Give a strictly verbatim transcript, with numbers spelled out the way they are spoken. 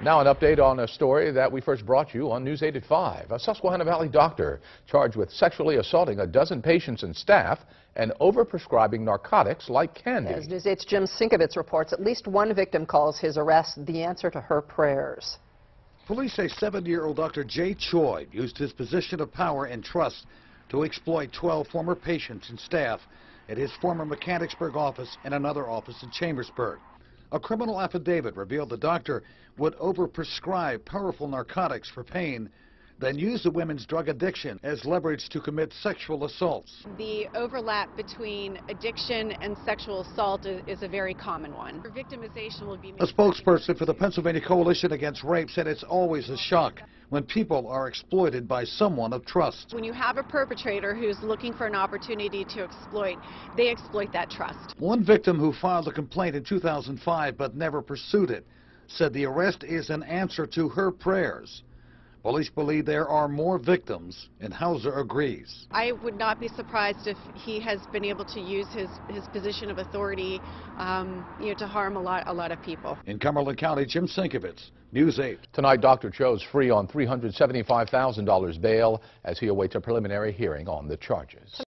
Now an update on a story that we first brought you on News eight at five. A Susquehanna Valley doctor charged with sexually assaulting a dozen patients and staff and overprescribing narcotics like candy. As News eight's Jim Sienkiewicz reports, at least one victim calls his arrest the answer to her prayers. Police say seventy-year-old Doctor Jay Choi used his position of power and trust to exploit twelve former patients and staff at his former Mechanicsburg office and another office in Chambersburg. A criminal affidavit revealed the doctor would overprescribe powerful narcotics for pain, then use the women's drug addiction as leverage to commit sexual assaults. The overlap between addiction and sexual assault is, is a very common one. Victimization will be... A spokesperson for the Pennsylvania Coalition Against Rape said it's always a shock when people are exploited by someone of trust. When you have a perpetrator who's looking for an opportunity to exploit, they exploit that trust. One victim who filed a complaint in two thousand five but never pursued it said the arrest is an answer to her prayers. Police believe there are more victims, and Hauser agrees. I would not be surprised if he has been able to use his, his position of authority um, you know, to harm a lot, a lot of people. In Cumberland County, Jim Sienkiewicz, News eight. Tonight, Doctor Cho's free on three hundred seventy-five thousand dollars bail as he awaits a preliminary hearing on the charges.